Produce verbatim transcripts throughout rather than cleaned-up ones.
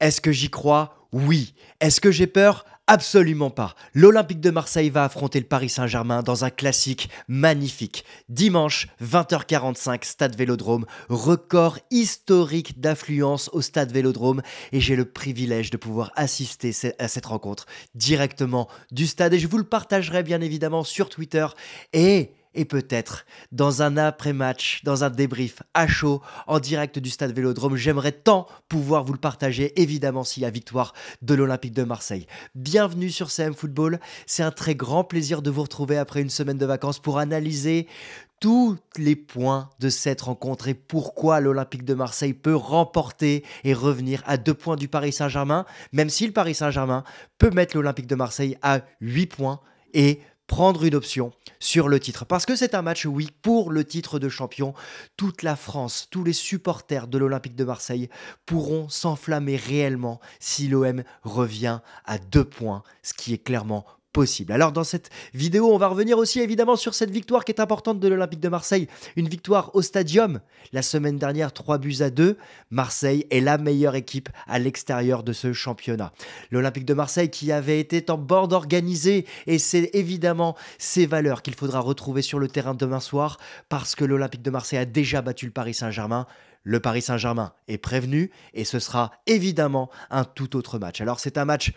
Est-ce que j'y crois? Oui. Est-ce que j'ai peur? Absolument pas. L'Olympique de Marseille va affronter le Paris Saint-Germain dans un classique magnifique. Dimanche, vingt heures quarante-cinq, Stade Vélodrome. Record historique d'affluence au Stade Vélodrome. Et j'ai le privilège de pouvoir assister à cette rencontre directement du stade. Et je vous le partagerai bien évidemment sur Twitter. Et... Et peut-être, dans un après-match, dans un débrief à chaud, en direct du Stade Vélodrome, j'aimerais tant pouvoir vous le partager, évidemment s'il y a victoire de l'Olympique de Marseille. Bienvenue sur C M Football, c'est un très grand plaisir de vous retrouver après une semaine de vacances pour analyser tous les points de cette rencontre et pourquoi l'Olympique de Marseille peut remporter et revenir à deux points du Paris Saint-Germain, même si le Paris Saint-Germain peut mettre l'Olympique de Marseille à huit points et prendre une option sur le titre. Parce que c'est un match, oui, pour le titre de champion. Toute la France, tous les supporters de l'Olympique de Marseille pourront s'enflammer réellement si l'O M revient à deux points, ce qui est clairement possible. Alors dans cette vidéo, on va revenir aussi évidemment sur cette victoire qui est importante de l'Olympique de Marseille. Une victoire au Stadium. La semaine dernière, trois buts à deux. Marseille est la meilleure équipe à l'extérieur de ce championnat. L'Olympique de Marseille qui avait été en bande organisée, et c'est évidemment ses valeurs qu'il faudra retrouver sur le terrain demain soir, parce que l'Olympique de Marseille a déjà battu le Paris Saint-Germain. Le Paris Saint-Germain est prévenu et ce sera évidemment un tout autre match. Alors c'est un match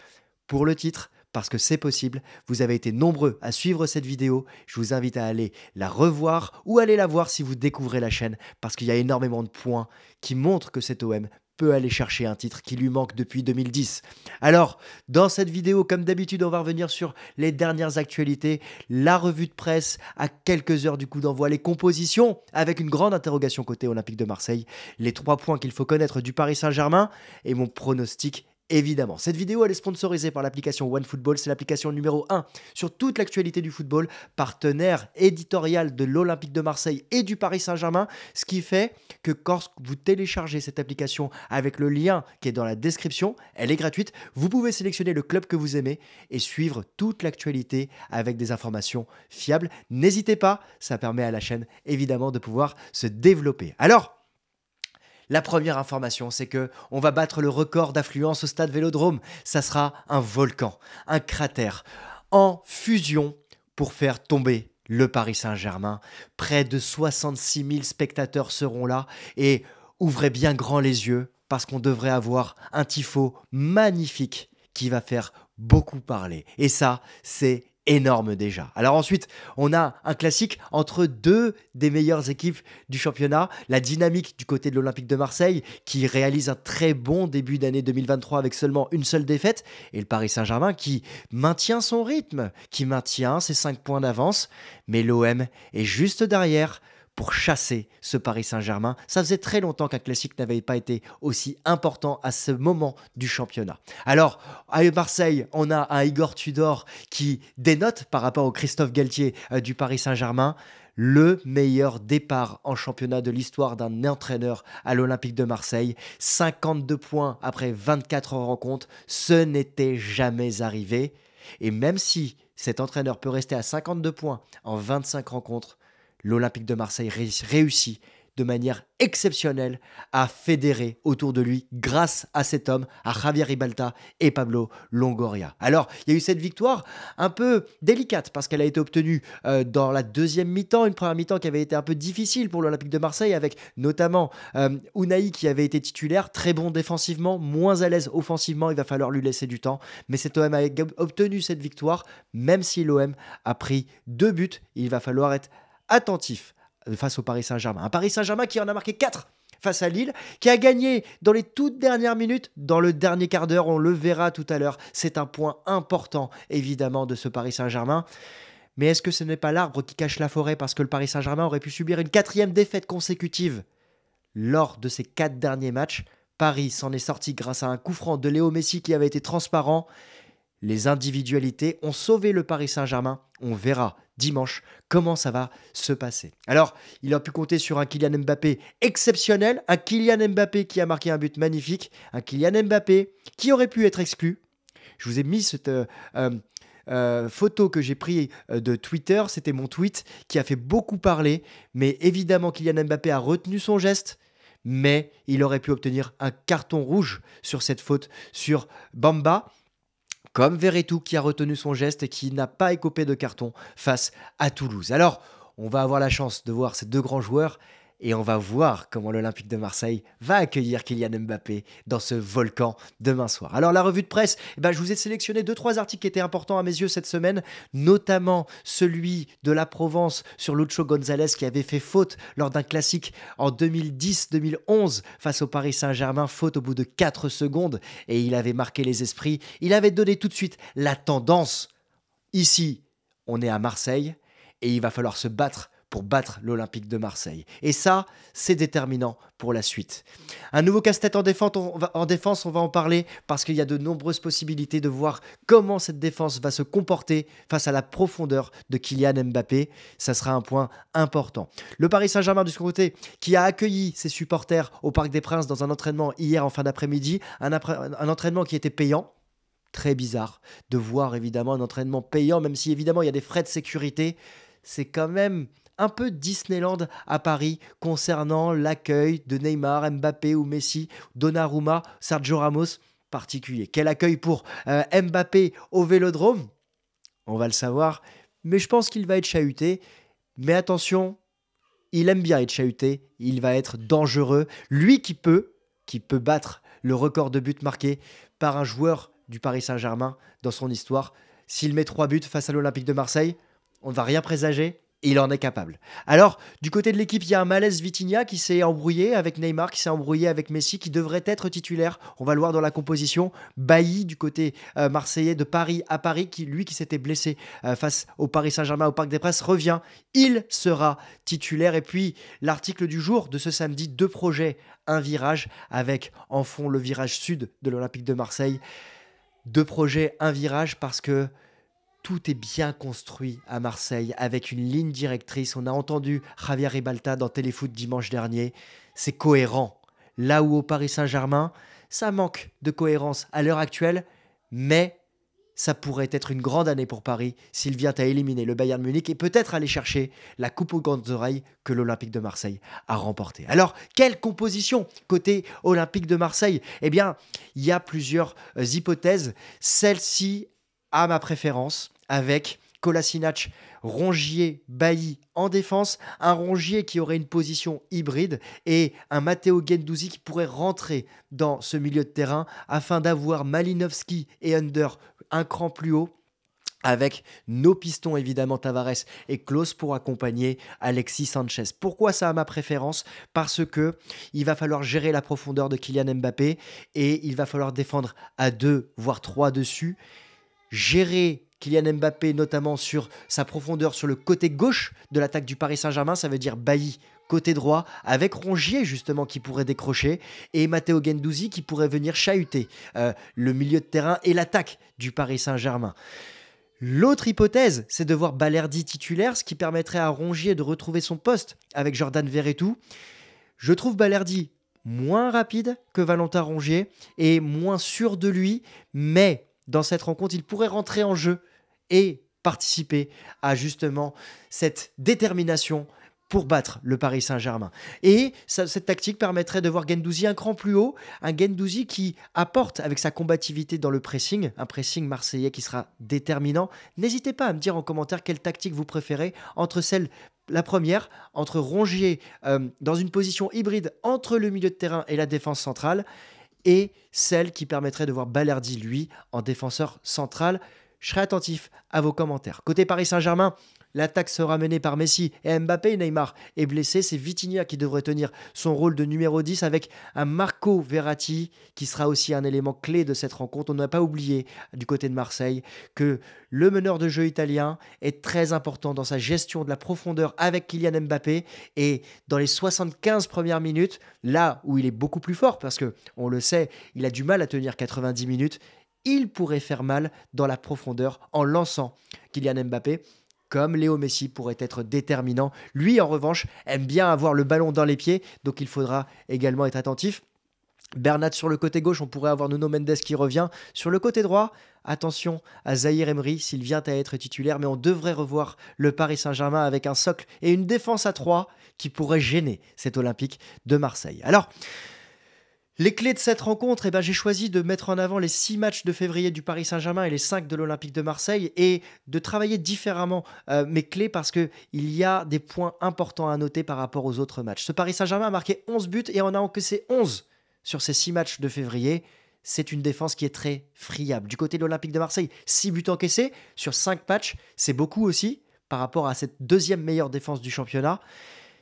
pour le titre, parce que c'est possible. Vous avez été nombreux à suivre cette vidéo. Je vous invite à aller la revoir ou aller la voir si vous découvrez la chaîne, parce qu'il y a énormément de points qui montrent que cet O M peut aller chercher un titre qui lui manque depuis deux mille dix. Alors, dans cette vidéo, comme d'habitude, on va revenir sur les dernières actualités, la revue de presse à quelques heures du coup d'envoi, les compositions avec une grande interrogation côté Olympique de Marseille, les trois points qu'il faut connaître du Paris Saint-Germain et mon pronostic. Évidemment, cette vidéo elle est sponsorisée par l'application OneFootball, c'est l'application numéro un sur toute l'actualité du football, partenaire éditorial de l'Olympique de Marseille et du Paris Saint-Germain, ce qui fait que quand vous téléchargez cette application avec le lien qui est dans la description, elle est gratuite, vous pouvez sélectionner le club que vous aimez et suivre toute l'actualité avec des informations fiables. N'hésitez pas, ça permet à la chaîne évidemment de pouvoir se développer. Alors, la première information, c'est que on va battre le record d'affluence au Stade Vélodrome. Ça sera un volcan, un cratère en fusion pour faire tomber le Paris Saint-Germain. Près de soixante-six mille spectateurs seront là et ouvrez bien grand les yeux parce qu'on devrait avoir un tifo magnifique qui va faire beaucoup parler. Et ça, c'est énorme déjà. Alors ensuite, on a un classique entre deux des meilleures équipes du championnat. La dynamique du côté de l'Olympique de Marseille qui réalise un très bon début d'année deux mille vingt-trois avec seulement une seule défaite. Et le Paris Saint-Germain qui maintient son rythme, qui maintient ses cinq points d'avance. Mais l'O M est juste derrière pour chasser ce Paris Saint-Germain. Ça faisait très longtemps qu'un classique n'avait pas été aussi important à ce moment du championnat. Alors, à Marseille, on a un Igor Tudor qui dénote par rapport au Christophe Galtier du Paris Saint-Germain. Le meilleur départ en championnat de l'histoire d'un entraîneur à l'Olympique de Marseille. cinquante-deux points après vingt-quatre rencontres, ce n'était jamais arrivé. Et même si cet entraîneur peut rester à cinquante-deux points en vingt-cinq rencontres, l'Olympique de Marseille réussit de manière exceptionnelle à fédérer autour de lui grâce à cet homme, à Javier Ribalta et Pablo Longoria. Alors, il y a eu cette victoire un peu délicate parce qu'elle a été obtenue euh, dans la deuxième mi-temps, une première mi-temps qui avait été un peu difficile pour l'Olympique de Marseille avec notamment euh, Unai qui avait été titulaire, très bon défensivement, moins à l'aise offensivement, il va falloir lui laisser du temps. Mais cet O M a obtenu cette victoire, même si l'O M a pris deux buts, il va falloir être attentif face au Paris Saint-Germain. Un Paris Saint-Germain qui en a marqué quatre face à Lille, qui a gagné dans les toutes dernières minutes, dans le dernier quart d'heure, on le verra tout à l'heure. C'est un point important, évidemment, de ce Paris Saint-Germain. Mais est-ce que ce n'est pas l'arbre qui cache la forêt? Parce que le Paris Saint-Germain aurait pu subir une quatrième défaite consécutive lors de ces quatre derniers matchs. Paris s'en est sorti grâce à un coup franc de Léo Messi qui avait été transparent. Les individualités ont sauvé le Paris Saint-Germain. On verra dimanche comment ça va se passer. Alors, il a pu compter sur un Kylian Mbappé exceptionnel, un Kylian Mbappé qui a marqué un but magnifique, un Kylian Mbappé qui aurait pu être exclu. Je vous ai mis cette euh, euh, photo que j'ai prise de Twitter, c'était mon tweet qui a fait beaucoup parler, mais évidemment Kylian Mbappé a retenu son geste, mais il aurait pu obtenir un carton rouge sur cette faute sur Bamba, comme Veretout qui a retenu son geste et qui n'a pas écopé de carton face à Toulouse. Alors, on va avoir la chance de voir ces deux grands joueurs et on va voir comment l'Olympique de Marseille va accueillir Kylian Mbappé dans ce volcan demain soir. Alors la revue de presse, eh ben, je vous ai sélectionné deux, trois articles qui étaient importants à mes yeux cette semaine, notamment celui de la Provence sur Lucho Gonzalez qui avait fait faute lors d'un classique en deux mille dix deux mille onze face au Paris Saint-Germain, faute au bout de quatre secondes, et il avait marqué les esprits, il avait donné tout de suite la tendance. Ici, on est à Marseille et il va falloir se battre pour battre l'Olympique de Marseille. Et ça, c'est déterminant pour la suite. Un nouveau casse-tête en défense, on va, en défense, on va en parler parce qu'il y a de nombreuses possibilités de voir comment cette défense va se comporter face à la profondeur de Kylian Mbappé. Ça sera un point important. Le Paris Saint-Germain de ce côté qui a accueilli ses supporters au Parc des Princes dans un entraînement hier en fin d'après-midi, un, un entraînement qui était payant. Très bizarre de voir évidemment un entraînement payant, même si évidemment il y a des frais de sécurité. C'est quand même un peu Disneyland à Paris concernant l'accueil de Neymar, Mbappé ou Messi, Donnarumma, Sergio Ramos, particulier. Quel accueil pour euh, Mbappé au Vélodrome? On va le savoir, mais je pense qu'il va être chahuté. Mais attention, il aime bien être chahuté, il va être dangereux. Lui qui peut, qui peut battre le record de buts marqués par un joueur du Paris Saint-Germain dans son histoire. S'il met trois buts face à l'Olympique de Marseille, on ne va rien présager. Il en est capable. Alors, du côté de l'équipe, il y a un malaise Vitinha qui s'est embrouillé avec Neymar, qui s'est embrouillé avec Messi, qui devrait être titulaire. On va le voir dans la composition. Bailly, du côté euh, marseillais de Paris à Paris, qui, lui qui s'était blessé euh, face au Paris Saint-Germain au Parc des Princes, revient. Il sera titulaire. Et puis, l'article du jour de ce samedi, deux projets, un virage, avec en fond le virage sud de l'Olympique de Marseille. Deux projets, un virage, parce que tout est bien construit à Marseille avec une ligne directrice. On a entendu Javier Ribalta dans Téléfoot dimanche dernier. C'est cohérent. Là où au Paris Saint-Germain, ça manque de cohérence à l'heure actuelle, mais ça pourrait être une grande année pour Paris s'il vient à éliminer le Bayern Munich et peut-être aller chercher la coupe aux grandes oreilles que l'Olympique de Marseille a remportée. Alors, quelle composition côté Olympique de Marseille? Eh bien, il y a plusieurs hypothèses. Celle-ci à ma préférence, avec Kolasinac, Rongier, Bailly en défense, un Rongier qui aurait une position hybride et un Matteo Guendouzi qui pourrait rentrer dans ce milieu de terrain afin d'avoir Malinovskyi et Under un cran plus haut, avec nos pistons évidemment Tavares et Clauss pour accompagner Alexis Sanchez. Pourquoi ça a ma préférence? Parce que il va falloir gérer la profondeur de Kylian Mbappé et il va falloir défendre à deux, voire trois dessus. Gérer Kylian Mbappé, notamment sur sa profondeur, sur le côté gauche de l'attaque du Paris Saint-Germain, ça veut dire Bailly côté droit, avec Rongier justement qui pourrait décrocher, et Matteo Guendouzi qui pourrait venir chahuter euh, le milieu de terrain et l'attaque du Paris Saint-Germain. L'autre hypothèse, c'est de voir Balerdi titulaire, ce qui permettrait à Rongier de retrouver son poste avec Jordan Veretout. Je trouve Balerdi moins rapide que Valentin Rongier et moins sûr de lui, mais dans cette rencontre, il pourrait rentrer en jeu et participer à justement cette détermination pour battre le Paris Saint-Germain. Et ça, cette tactique permettrait de voir Guendouzi un cran plus haut, un Guendouzi qui apporte avec sa combativité dans le pressing, un pressing marseillais qui sera déterminant. N'hésitez pas à me dire en commentaire quelle tactique vous préférez entre celle, la première, entre Rongier euh, dans une position hybride entre le milieu de terrain et la défense centrale, et celle qui permettrait de voir Balerdi, lui, en défenseur central. Je serai attentif à vos commentaires. Côté Paris Saint-Germain, l'attaque sera menée par Messi et Mbappé. Neymar est blessé. C'est Vitinha qui devrait tenir son rôle de numéro dix avec un Marco Verratti qui sera aussi un élément clé de cette rencontre. On n'a pas oublié du côté de Marseille que le meneur de jeu italien est très important dans sa gestion de la profondeur avec Kylian Mbappé. Et dans les soixante-quinze premières minutes, là où il est beaucoup plus fort parce que on le sait, il a du mal à tenir quatre-vingt-dix minutes, il pourrait faire mal dans la profondeur en lançant Kylian Mbappé, comme Léo Messi pourrait être déterminant. Lui, en revanche, aime bien avoir le ballon dans les pieds, donc il faudra également être attentif. Bernat sur le côté gauche, on pourrait avoir Nuno Mendes qui revient. Sur le côté droit, attention à Zahir Emery s'il vient à être titulaire, mais on devrait revoir le Paris Saint-Germain avec un socle et une défense à trois qui pourrait gêner cet Olympique de Marseille. Alors, les clés de cette rencontre, eh ben, j'ai choisi de mettre en avant les six matchs de février du Paris Saint-Germain et les cinq de l'Olympique de Marseille et de travailler différemment euh, mes clés parce qu'il y a des points importants à noter par rapport aux autres matchs. Ce Paris Saint-Germain a marqué onze buts et en a encaissé onze sur ces six matchs de février. C'est une défense qui est très friable. Du côté de l'Olympique de Marseille, six buts encaissés sur cinq matchs, c'est beaucoup aussi par rapport à cette deuxième meilleure défense du championnat.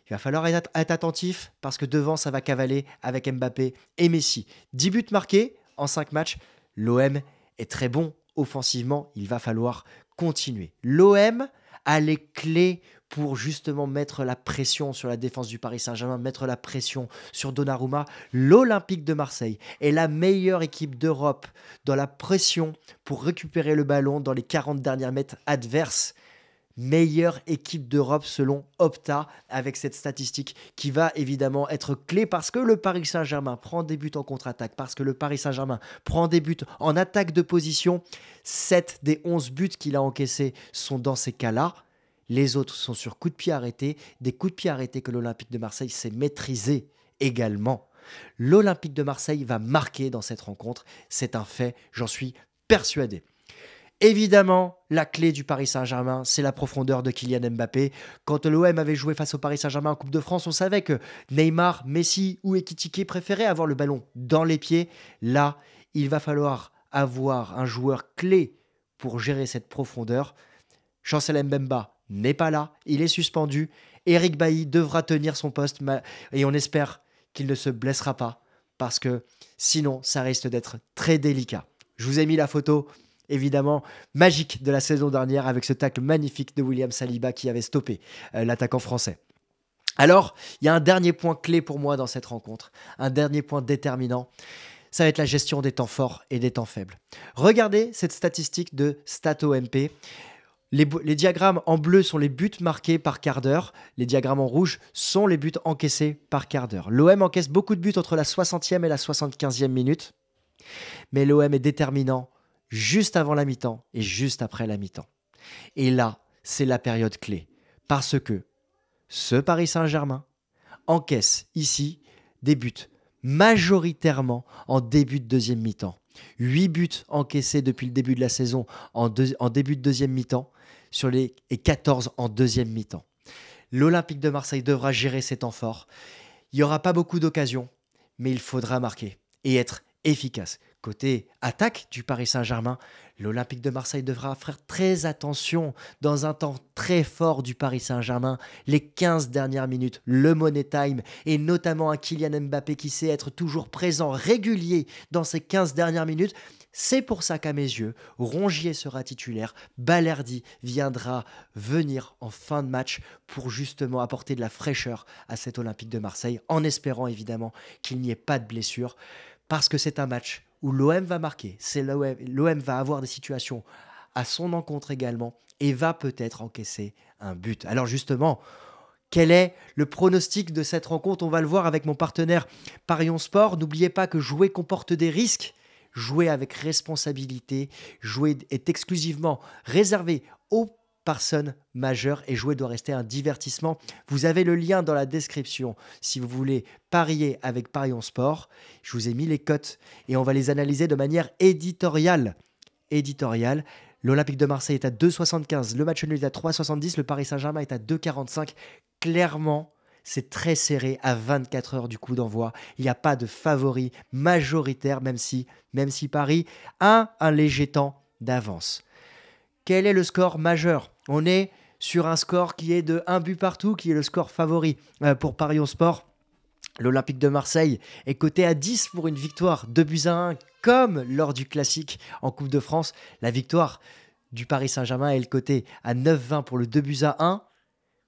Il va falloir être attentif parce que devant, ça va cavaler avec Mbappé et Messi. dix buts marqués en cinq matchs. L'O M est très bon offensivement. Il va falloir continuer. L'O M a les clés pour justement mettre la pression sur la défense du Paris Saint-Germain, mettre la pression sur Donnarumma. L'Olympique de Marseille est la meilleure équipe d'Europe dans la pression pour récupérer le ballon dans les quarante derniers mètres adverses. Meilleure équipe d'Europe selon Opta avec cette statistique qui va évidemment être clé parce que le Paris Saint-Germain prend des buts en contre-attaque, parce que le Paris Saint-Germain prend des buts en attaque de position. sept des onze buts qu'il a encaissés sont dans ces cas-là. Les autres sont sur coups de pied arrêtés, des coups de pied arrêtés que l'Olympique de Marseille s'est maîtrisé également. L'Olympique de Marseille va marquer dans cette rencontre, c'est un fait, j'en suis persuadé. Évidemment, la clé du Paris Saint-Germain, c'est la profondeur de Kylian Mbappé. Quand l'O M avait joué face au Paris Saint-Germain en Coupe de France, on savait que Neymar, Messi ou Ekitike préféraient avoir le ballon dans les pieds. Là, il va falloir avoir un joueur clé pour gérer cette profondeur. Chancel Mbemba n'est pas là, il est suspendu. Eric Bailly devra tenir son poste et on espère qu'il ne se blessera pas parce que sinon, ça risque d'être très délicat. Je vous ai mis la photo évidemment magique de la saison dernière avec ce tacle magnifique de William Saliba qui avait stoppé euh, l'attaquant français. Alors, il y a un dernier point clé pour moi dans cette rencontre, un dernier point déterminant, ça va être la gestion des temps forts et des temps faibles. Regardez cette statistique de StatOMP. Les, les diagrammes en bleu sont les buts marqués par quart d'heure. Les diagrammes en rouge sont les buts encaissés par quart d'heure. L'O M encaisse beaucoup de buts entre la soixantième et la soixante-quinzième minute, mais l'O M est déterminant juste avant la mi-temps et juste après la mi-temps. Et là, c'est la période clé. Parce que ce Paris Saint-Germain encaisse ici des buts majoritairement en début de deuxième mi-temps. huit buts encaissés depuis le début de la saison en, deux, en début de deuxième mi-temps sur les, et quatorze en deuxième mi-temps. L'Olympique de Marseille devra gérer ses temps forts. Il n'y aura pas beaucoup d'occasions, mais il faudra marquer et être efficace. Côté attaque du Paris Saint-Germain, l'Olympique de Marseille devra faire très attention dans un temps très fort du Paris Saint-Germain, les quinze dernières minutes, le money time et notamment un Kylian Mbappé qui sait être toujours présent, régulier dans ces quinze dernières minutes. C'est pour ça qu'à mes yeux, Rongier sera titulaire, Balerdi viendra venir en fin de match pour justement apporter de la fraîcheur à cet Olympique de Marseille en espérant évidemment qu'il n'y ait pas de blessure parce que c'est un match où l'O M va marquer, c'est l'O M va avoir des situations à son encontre également et va peut-être encaisser un but. Alors justement, quel est le pronostic de cette rencontre? On va le voir avec mon partenaire Parions Sport. N'oubliez pas que jouer comporte des risques. Jouer avec responsabilité, jouer est exclusivement réservé aux personnes majeures et jouer doit rester un divertissement. Vous avez le lien dans la description si vous voulez parier avec Parions Sport. Je vous ai mis les cotes et on va les analyser de manière éditoriale. Éditoriale. L'Olympique de Marseille est à deux virgule soixante-quinze, le match nul est à trois virgule soixante-dix, le Paris Saint-Germain est à deux virgule quarante-cinq. Clairement, c'est très serré à vingt-quatre heures du coup d'envoi. Il n'y a pas de favori majoritaire, même si, même si Paris a un léger temps d'avance. Quel est le score majeur? On est sur un score qui est de un but partout, qui est le score favori pour Parions Sport. L'Olympique de Marseille est coté à dix pour une victoire deux buts à un, comme lors du classique en Coupe de France. La victoire du Paris Saint-Germain est cotée à neuf virgule vingt pour le deux buts à un.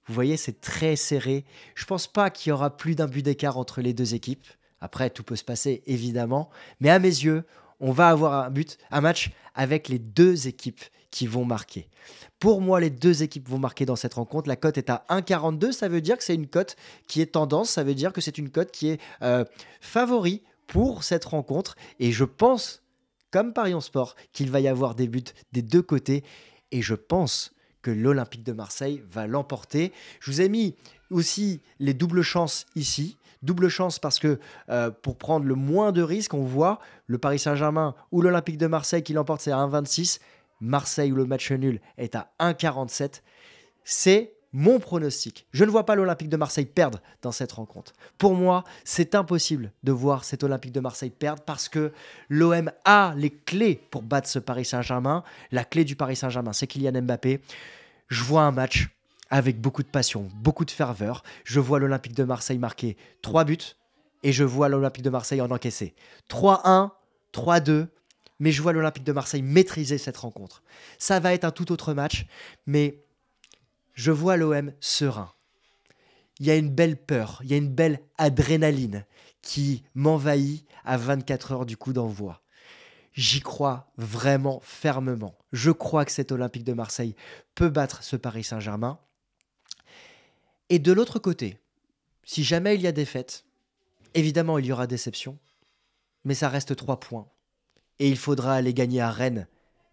Vous voyez, c'est très serré. Je ne pense pas qu'il y aura plus d'un but d'écart entre les deux équipes. Après, tout peut se passer, évidemment. Mais à mes yeux, on va avoir un, but, un match avec les deux équipes qui vont marquer. Pour moi, les deux équipes vont marquer dans cette rencontre. La cote est à un virgule quarante-deux. Ça veut dire que c'est une cote qui est tendance. Ça veut dire que c'est une cote qui est euh, favori pour cette rencontre. Et je pense, comme Parions Sport, qu'il va y avoir des buts des deux côtés. Et je pense que l'Olympique de Marseille va l'emporter. Je vous ai mis aussi les doubles chances ici. Double chance parce que euh, pour prendre le moins de risques, on voit le Paris Saint-Germain ou l'Olympique de Marseille qui l'emporte, c'est à un virgule vingt-six. Marseille ou le match nul est à un virgule quarante-sept. C'est mon pronostic. Je ne vois pas l'Olympique de Marseille perdre dans cette rencontre. Pour moi, c'est impossible de voir cet Olympique de Marseille perdre parce que l'O M a les clés pour battre ce Paris Saint-Germain. La clé du Paris Saint-Germain, c'est Kylian Mbappé. Je vois un match avec beaucoup de passion, beaucoup de ferveur. Je vois l'Olympique de Marseille marquer trois buts et je vois l'Olympique de Marseille en encaisser trois un, trois deux. Mais je vois l'Olympique de Marseille maîtriser cette rencontre. Ça va être un tout autre match, mais je vois l'O M serein. Il y a une belle peur, il y a une belle adrénaline qui m'envahit à vingt-quatre heures du coup d'envoi. J'y crois vraiment fermement. Je crois que cet Olympique de Marseille peut battre ce Paris Saint-Germain. Et de l'autre côté, si jamais il y a défaite, évidemment il y aura déception, mais ça reste trois points. Et il faudra aller gagner à Rennes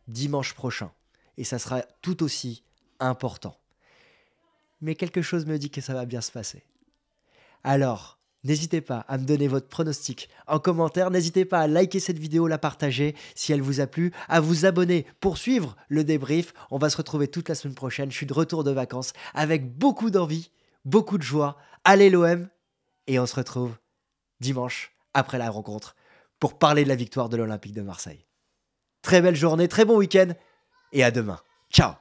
dimanche prochain. Et ça sera tout aussi important. Mais quelque chose me dit que ça va bien se passer. Alors, n'hésitez pas à me donner votre pronostic en commentaire. N'hésitez pas à liker cette vidéo, la partager si elle vous a plu, à vous abonner pour suivre le débrief. On va se retrouver toute la semaine prochaine. Je suis de retour de vacances avec beaucoup d'envie, beaucoup de joie. Allez l'O M et on se retrouve dimanche après la rencontre pour parler de la victoire de l'Olympique de Marseille. Très belle journée, très bon week-end et à demain. Ciao!